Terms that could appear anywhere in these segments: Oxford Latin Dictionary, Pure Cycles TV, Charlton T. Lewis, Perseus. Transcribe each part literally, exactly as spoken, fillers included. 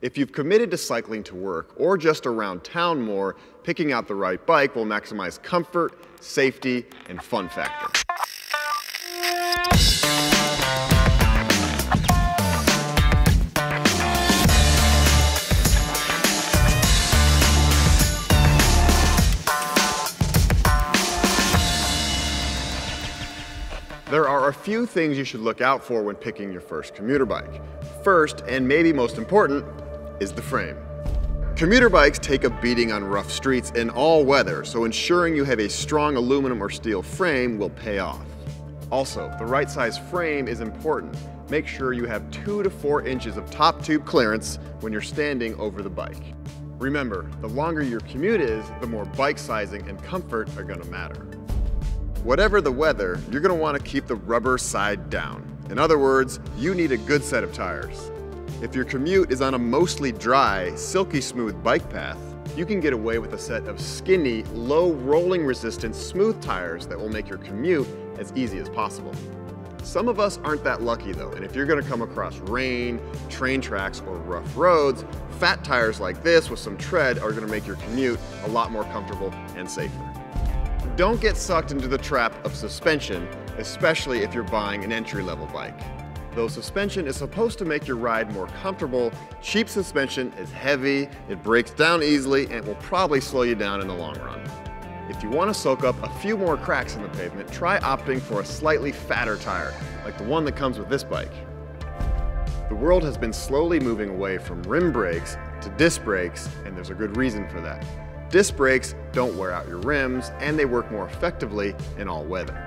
If you've committed to cycling to work or just around town more, picking out the right bike will maximize comfort, safety, and fun factor. There are a few things you should look out for when picking your first commuter bike. First, and maybe most important, is the frame. Commuter bikes take a beating on rough streets in all weather, so ensuring you have a strong aluminum or steel frame will pay off. Also, the right size frame is important. Make sure you have two to four inches of top tube clearance when you're standing over the bike. Remember, the longer your commute is, the more bike sizing and comfort are going to matter. Whatever the weather, you're going to want to keep the rubber side down. In other words, you need a good set of tires. If your commute is on a mostly dry, silky smooth bike path, you can get away with a set of skinny, low rolling resistance smooth tires that will make your commute as easy as possible. Some of us aren't that lucky though, and if you're going to come across rain, train tracks, or rough roads, fat tires like this with some tread are going to make your commute a lot more comfortable and safer. Don't get sucked into the trap of suspension, especially if you're buying an entry-level bike. Though suspension is supposed to make your ride more comfortable, cheap suspension is heavy, it breaks down easily, and it will probably slow you down in the long run. If you want to soak up a few more cracks in the pavement, try opting for a slightly fatter tire, like the one that comes with this bike. The world has been slowly moving away from rim brakes to disc brakes, and there's a good reason for that. Disc brakes don't wear out your rims, and they work more effectively in all weather.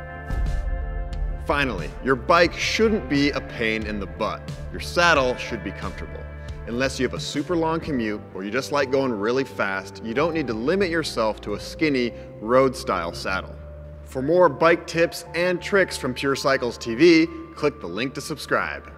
Finally, your bike shouldn't be a pain in the butt. Your saddle should be comfortable. Unless you have a super long commute or you just like going really fast, you don't need to limit yourself to a skinny road-style saddle. For more bike tips and tricks from Pure Cycles T V, click the link to subscribe.